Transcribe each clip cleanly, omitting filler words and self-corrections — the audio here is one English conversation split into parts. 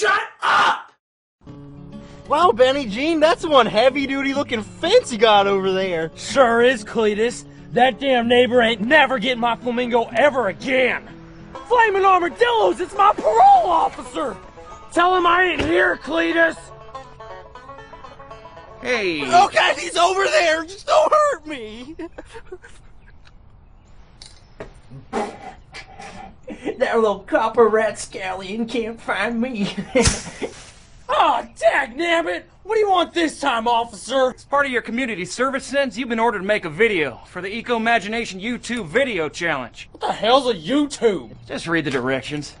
Shut up! Wow, Benny Jean, that's one heavy-duty looking fence you got over there. Sure is, Cletus. That damn neighbor ain't never getting my flamingo ever again. Flaming armadillos, it's my parole officer! Tell him I ain't here, Cletus! Hey! Oh God, he's over there! Just don't hurt me! That little copper rat scallion can't find me. Oh, dagnabbit! What do you want this time, officer? As part of your community service sentence, you've been ordered to make a video for the Eco-Imagination YouTube video challenge. What the hell's a YouTube? Just read the directions.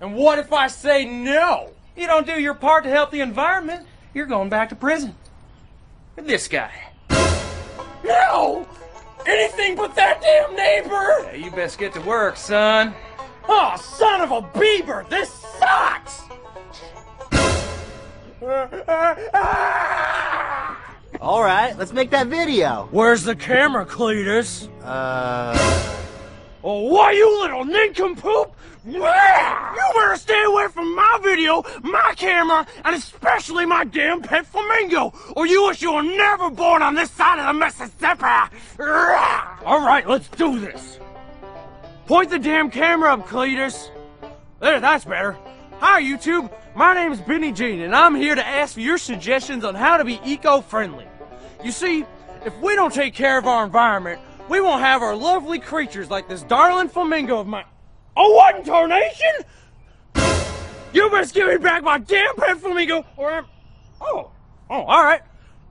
And what if I say no? You don't do your part to help the environment, you're going back to prison. This guy. No! Anything but that damn neighbor! Yeah, you best get to work, son. Oh, son of a beaver! This sucks! Alright, let's make that video. Where's the camera, Cletus? Oh, why, you little nincompoop! You better stay away from my video, my camera, and especially my damn pet flamingo, or you wish you were never born on this side of the Mississippi! Alright, let's do this. Point the damn camera up, Cletus. There, that's better. Hi, YouTube. My name's Benny Jean, and I'm here to ask for your suggestions on how to be eco-friendly. You see, if we don't take care of our environment, we won't have our lovely creatures like this darling flamingo of mine. Oh, what in tarnation? You must give me back my damn pet flamingo, or I'm... Oh, alright.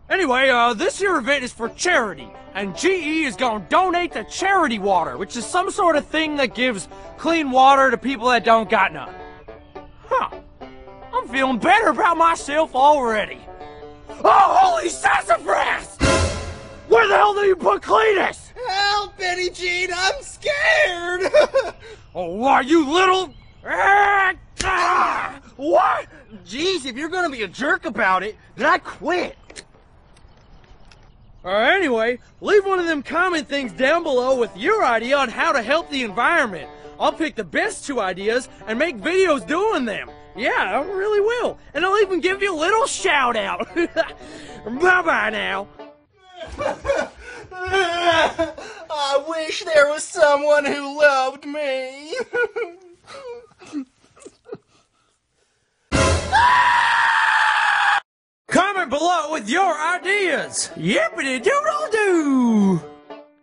Anyway, this here event is for charity, and GE is gonna donate the charity water, which is some sort of thing that gives clean water to people that don't got none. Huh. I'm feeling better about myself already. Oh, holy sassafras! Where the hell do you put Cletus? Help, Benny Jean, I'm scared! Oh, why, you little... What? Jeez, if you're gonna be a jerk about it, then I quit. Anyway, leave one of them comment things down below with your idea on how to help the environment. I'll pick the best two ideas and make videos doing them. Yeah, I really will. And I'll even give you a little shout out. Bye-bye now. I wish there was someone who loved me. Comment below with your ideas. Yippity doodle doo.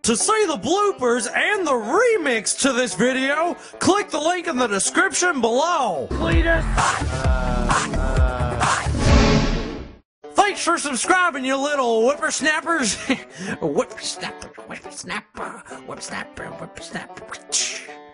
To see the bloopers and the remix to this video, click the link in the description below. Cletus. Thanks for subscribing, you little whippersnappers. Whippersnapper, whippersnapper, whippersnapper, whippersnapper.